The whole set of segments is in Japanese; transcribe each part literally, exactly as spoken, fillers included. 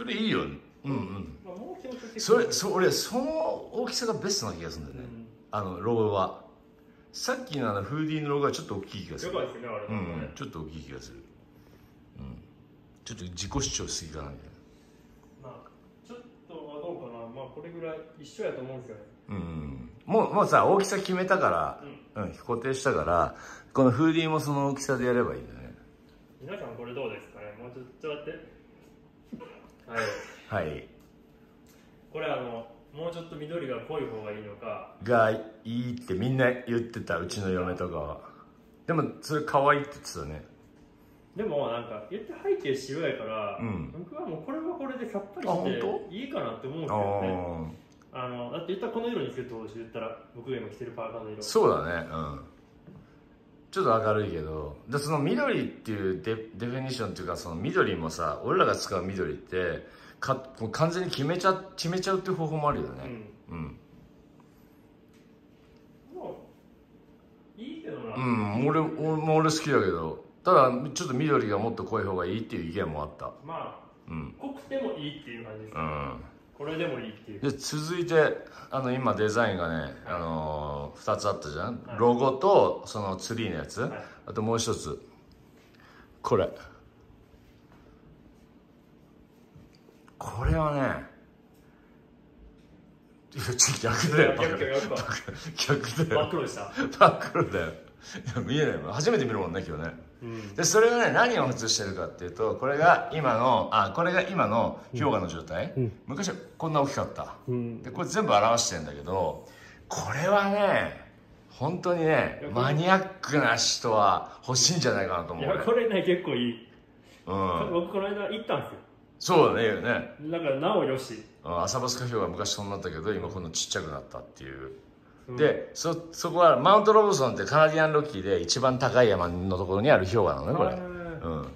それいいよね。うんうん。それ、そ俺その大きさがベストな気がするんだよね。うん、あのロゴは。さっきのあのフーディーのロゴはちょっと大きい気がする。やばいですね、あれ。うん、ちょっと大きい気がする。うん。ちょっと自己主張しすぎかなみたいな。まあちょっとはどうかな。まあこれぐらい一緒やと思うんですよね。うんうん。もうもうさ大きさ決めたから、うん、うん、固定したからこのフーディーもその大きさでやればいいんだね。皆さんこれどうですかね。もうちょっと待って。はい、はい、これあのもうちょっと緑が濃い方がいいのかがいいってみんな言ってた、うちの嫁とかは。でもそれ可愛いって言ってたね。でもなんか言って背景白やから、うん、僕はもうこれはこれでさっぱりしていいかなって思うんですよね。あのだって言ったらこの色につけてほしい。言ったら僕が今着てるパーカーの色。そうだね。うん、ちょっと明るいけど、でその緑っていう デ, デフィニッションっていうか、その緑もさ、俺らが使う緑ってか完全に決めちゃ決めちゃうっていう方法もあるよね。うん、うん、もういいけどな。うん、俺俺俺好きだけど、ただちょっと緑がもっと濃い方がいいっていう意見もあった。まあ、うん、濃くてもいいっていう感じですね。うん、これでもいいっていう。で続いてあの今デザインがね、はい、あのー、ふたつあったじゃん、はい、ロゴとそのツリーのやつ、はい、あともう一つこれこれはね、いや逆だよ、逆だよ、逆だよ、真っ黒でした。真っ黒だよ。いや見えないもん、初めて見るもんね今日ね。うん、でそれがね、何を映してるかっていうと、これが今のあこれが今の氷河の状態、うん、昔はこんな大きかった、うん、でこれ全部表してるんだけど、これはね本当にねマニアックな人は欲しいんじゃないかなと思う、ね、いやこれね結構いい、うん、僕この間行ったんですよ。そうだね、よね。だからなおよし、うん、浅バスカ氷河は昔そんなだったけど今こんなちっちゃくなったっていう。で、そ、そこはマウントロブソンってカナディアンロッキーで一番高い山のところにある氷河なのね、これ。うん、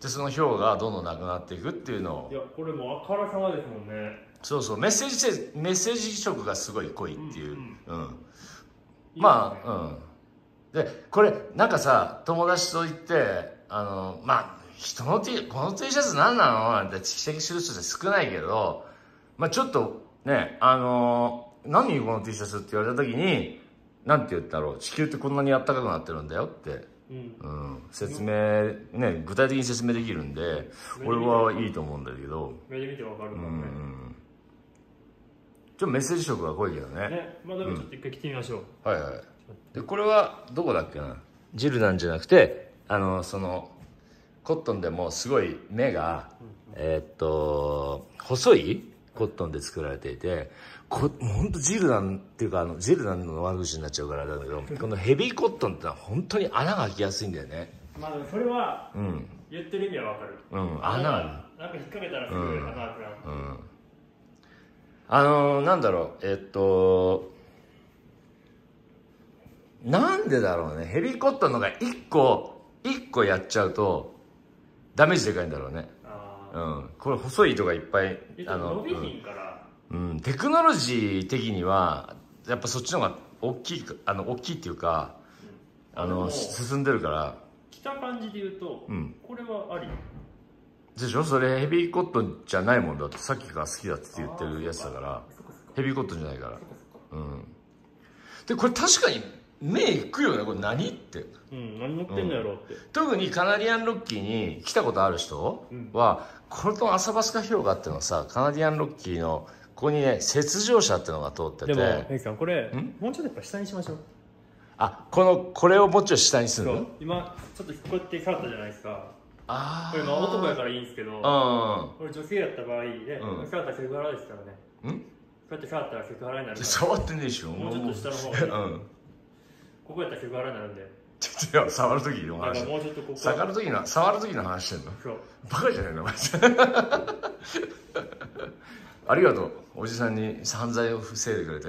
でその氷河がどんどんなくなっていくっていうのを。いやこれもうあからさまですもんね。そうそう、メッセージ性、メッセージ色がすごい濃いっていう。まあ、うん、でこれなんかさ友達と言って、あのまあ人の T この T シャツ何なのなんて指摘する人って少ないけど、まあちょっとね、あのー何この T シャツって言われた時に何て言ったろう、地球ってこんなにあったかくなってるんだよって、うんうん、説明ね、具体的に説明できるんで俺はいいと思うんだけど、目で見てわかるもんね。ちょっとメッセージ色が濃いけどね。ね、まあでもちょっと一回着てみましょう、うん、はいはい。でこれはどこだっけな、ジルなんじゃなくて、あのそのコットンでもすごい目が、うん、えっと細いコットンで作られていて、こもうほんとジルダンっていうか、あのジルダンの悪口になっちゃうからだけどこのヘビーコットンってのは本当に穴が開きやすいんだよね。まあそれは、うん、言ってる意味はわかる。うん、穴がなんか引っ掛けたらすごい穴開くな、うんうん、あのー、なんだろう、えっとなんでだろうね、ヘビーコットンのが一個一個やっちゃうとダメージでかいんだろうね。うん、これ細い糸がいっぱいあの、うんうん、テクノロジー的にはやっぱそっちの方が大きい、あの大きいっていうか、うん、あの進んでるから。着た感じで言うと、うん、これはありでしょ。それヘビーコットンじゃないもんだって、さっきから好きだって言ってるやつだから、ヘビーコットンじゃないから。うんでこれ確かに目いくよね、これ何って、うん、何乗ってんのやろって、うん、特にカナディアンロッキーに来たことある人は、うん、これと浅バスカ氷河っていうのはさ、カナディアンロッキーのここにね雪上車っていうのが通ってて、でもメイさんこれもうちょっとやっぱ下にしましょう。あこのこれをもうちょっと下にするの。今ちょっとこうやって触ったじゃないですか。あこれまあ男やからいいんですけど、これ女性やった場合で、うん、触ったらセクハラですからね。んこうやって触ったらセクハラになるから、触ってねえでしょ。もうちょっと下の方うんここやったらセクハラになるんで。いや、触るときの話。もうちょっとここ。触るときの、触るときの話してんの。そう。バカじゃないの、マジで。ありがとう。おじさんに犯罪を防いでくれて。